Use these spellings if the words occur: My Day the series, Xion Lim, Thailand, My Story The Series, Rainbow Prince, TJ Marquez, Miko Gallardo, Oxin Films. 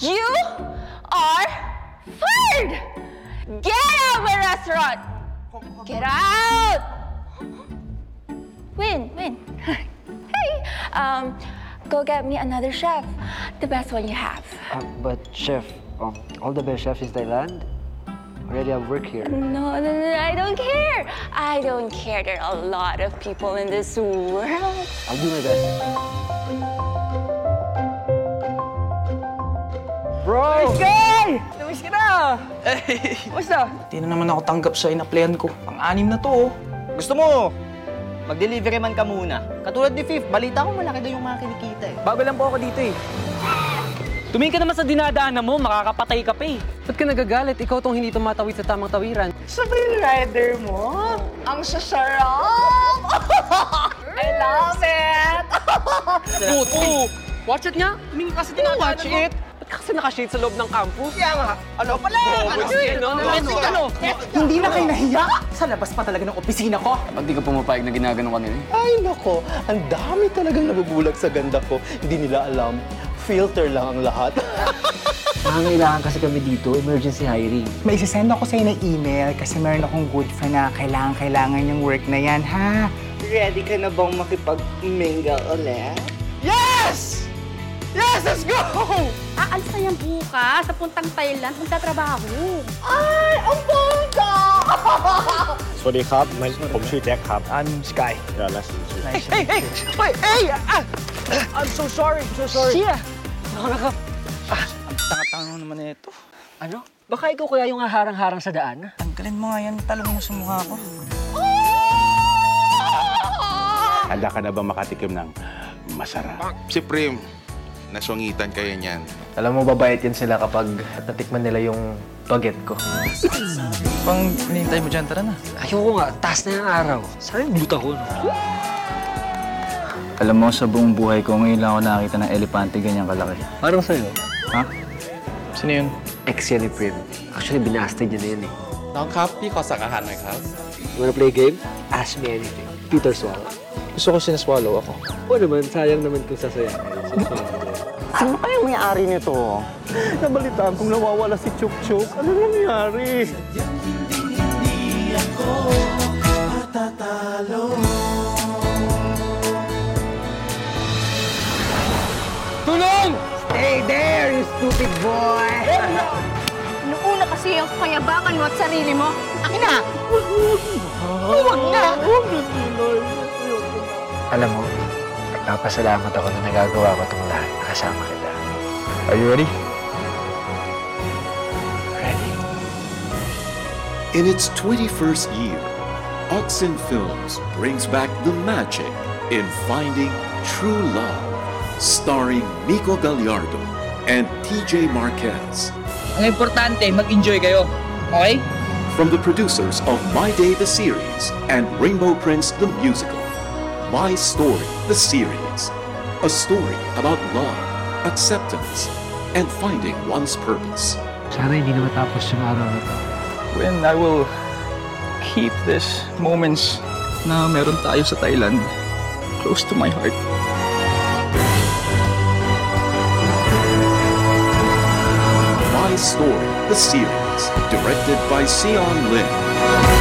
You are fired! Get out of my restaurant! Get out! Win. Hey, go get me another chef. The best one you have. But chef, all the best chefs in Thailand already have work here. No, I don't care. There are a lot of people in this world. I'll do my best. Bro! Let's go! Lumis ka na! Hey! Kamusta? Hindi na naman ako tanggap sa ina-playan ko. Pang-anim na to, oh. Gusto mo? Mag-delivery man ka muna. Katulad ni Fifth, balita ko malaki daw yung mga kinikita eh. Bago lang po ako dito eh. Tumingin ka naman sa dinadaanan mo, makakapatay ka pa eh. Ba't ka nagagalit? Ikaw tong hindi tumatawid sa tamang tawiran. Sa free rider mo? Ang sasarap! I love it! Watch it nga! Tumingin kasi din ang watch it! Ba't ka kasi nakashade sa loob ng campus? Kaya nga! Ano pala? Ano? Hindi na kayo nahiya? Sa labas pa talaga ng opisina ko! Ba't di ka pumapayag na ginagano kanila eh? Ay nako! Ang dami talagang nabubulag sa ganda ko. Hindi nila alam. Filter lang ang lahat. Nangangailangan kasi kami dito, emergency hiring. May isasend ako sa'yo na email kasi meron akong good friend na kailangan yung work na yan, ha? Ready ka na bang makipag-mingle ulit? Yes! Yes! Let's go! Aalis na yan bukas, sa puntang Thailand, magtatrabaho. Ay, ang bongga! Sorry, Kap. I'm Jack, Kap. I'm Sky. Yeah, nice to meet you. Hey! Wait, hey! I'm so sorry. Siya! Nakakap. Ang tanga-tanga naman na ito. Ano? Baka ikaw kaya yung haharang-harang sa daan? Tanggalin mo nga yan. Talong mo sa mukha ko. Handa ka na ba makatikim ng masarap? Si Prim, naswangitan kayo niyan. Alam mo, babait yan sila kapag natikman nila yung baget ko. Pang hinihintay mo dyan, tara na. Ayoko nga, taas na yung araw. Sana yung buta ko, no? Alam mo, sa buong buhay ko, ngayon lang ako nakakita ng elepante ganyang kalaki. Parang sa'yo. Ha? Sino yun? Ex yan ni Prim. Actually, binastay niya na yun eh. Nang kapi ko sa kahanay ka. You wanna play a game? Ask me anything. Peter swallow. Gusto ko sinaswallow ako. O naman, sayang naman kung sasaya. Ano kayang may-ari nito? Nabalitaan kong nawawala si Chuk-Chuk. Ano nangyari? Sadyang hindi ako matatalo. Tulong! Stay there, you stupid boy! Inuuna kasi yung kayabangan mo at sarili mo. Akin na! Huwag na! Alam mo, napasalamat ako na nagagawa ko itong lahat na kasama kita. Are you ready? Ready. In its 21st year, Oxin Films brings back the magic in finding true love, starring Miko Gallardo and TJ Marquez. Ang importante, mag-enjoy kayo, okay? From the producers of My Day the series and Rainbow Prince the musical, My Story, the series. A story about love, acceptance, and finding one's purpose. Sana hindi na matapos yung araw na ito. When I will keep these moments na meron tayo sa Thailand close to my heart. My Story, the series. Directed by Xion Lim.